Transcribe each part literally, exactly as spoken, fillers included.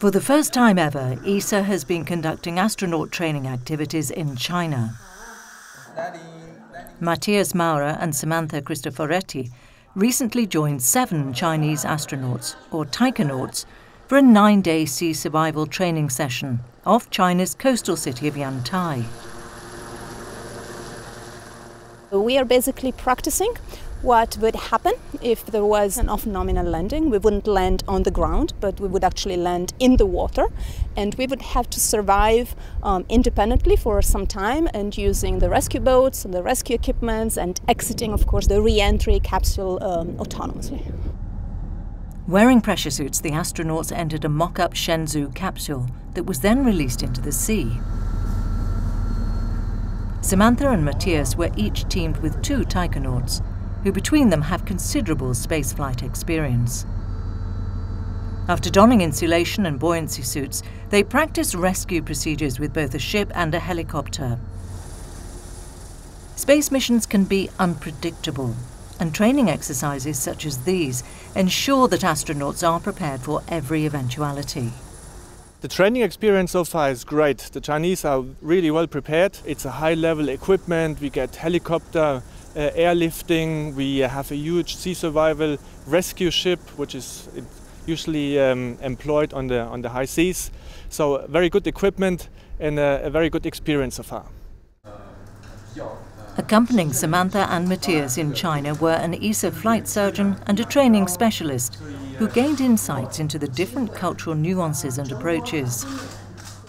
For the first time ever, E S A has been conducting astronaut training activities in China. Matthias Maurer and Samantha Cristoforetti recently joined seven Chinese astronauts, or taikonauts, for a nine-day sea survival training session off China's coastal city of Yantai. We are basically practicing what would happen if there was an off-nominal landing. We wouldn't land on the ground, but we would actually land in the water, and we would have to survive um, independently for some time, and using the rescue boats and the rescue equipments, and exiting, of course, the re-entry capsule um, autonomously. Wearing pressure suits, the astronauts entered a mock-up Shenzhou capsule that was then released into the sea. Samantha and Matthias were each teamed with two taikonauts, who between them have considerable spaceflight experience. After donning insulation and buoyancy suits, they practice rescue procedures with both a ship and a helicopter. Space missions can be unpredictable, and training exercises such as these ensure that astronauts are prepared for every eventuality. The training experience so far is great. The Chinese are really well prepared. It's a high-level equipment. We get helicopter Uh, airlifting, we have a huge sea survival rescue ship, which is usually um, employed on the on the high seas. So very good equipment and a, a very good experience so far. Accompanying Samantha and Matthias in China were an E S A flight surgeon and a training specialist who gained insights into the different cultural nuances and approaches.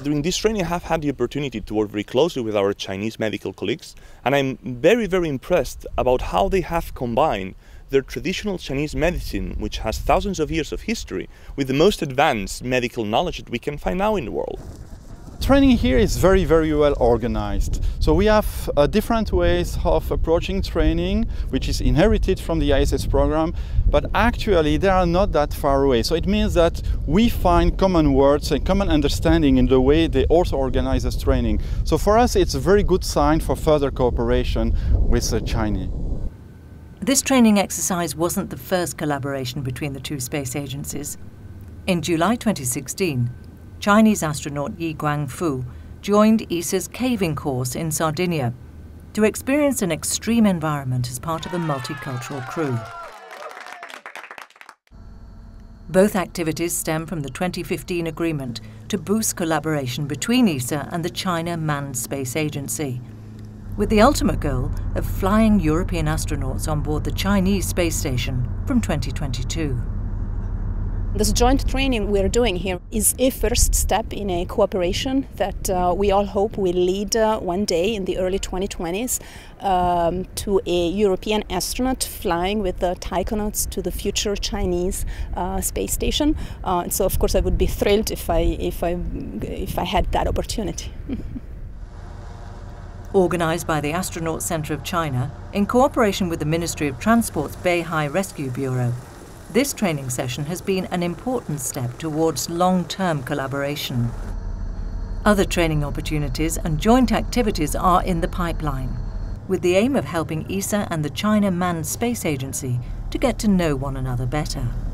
During this training, I have had the opportunity to work very closely with our Chinese medical colleagues, and I'm very, very impressed about how they have combined their traditional Chinese medicine, which has thousands of years of history, with the most advanced medical knowledge that we can find now in the world. Training here is very, very well organized. So we have uh, different ways of approaching training, which is inherited from the I S S program, but actually they are not that far away. So it means that we find common words and common understanding in the way they also organize as training. So for us, it's a very good sign for further cooperation with the Chinese. This training exercise wasn't the first collaboration between the two space agencies. In July twenty sixteen, Chinese astronaut Yi Guangfu joined E S A's caving course in Sardinia to experience an extreme environment as part of a multicultural crew. Both activities stem from the twenty fifteen agreement to boost collaboration between E S A and the China Manned Space Agency, with the ultimate goal of flying European astronauts on board the Chinese space station from twenty twenty-two. This joint training we're doing here is a first step in a cooperation that uh, we all hope will lead uh, one day in the early twenty twenties um, to a European astronaut flying with the taikonauts to the future Chinese uh, space station. Uh, and so, of course, I would be thrilled if I, if I, if I had that opportunity. Organised by the Astronaut Centre of China, in cooperation with the Ministry of Transport's Beihai Rescue Bureau, this training session has been an important step towards long-term collaboration. Other training opportunities and joint activities are in the pipeline, with the aim of helping E S A and the China Manned Space Agency to get to know one another better.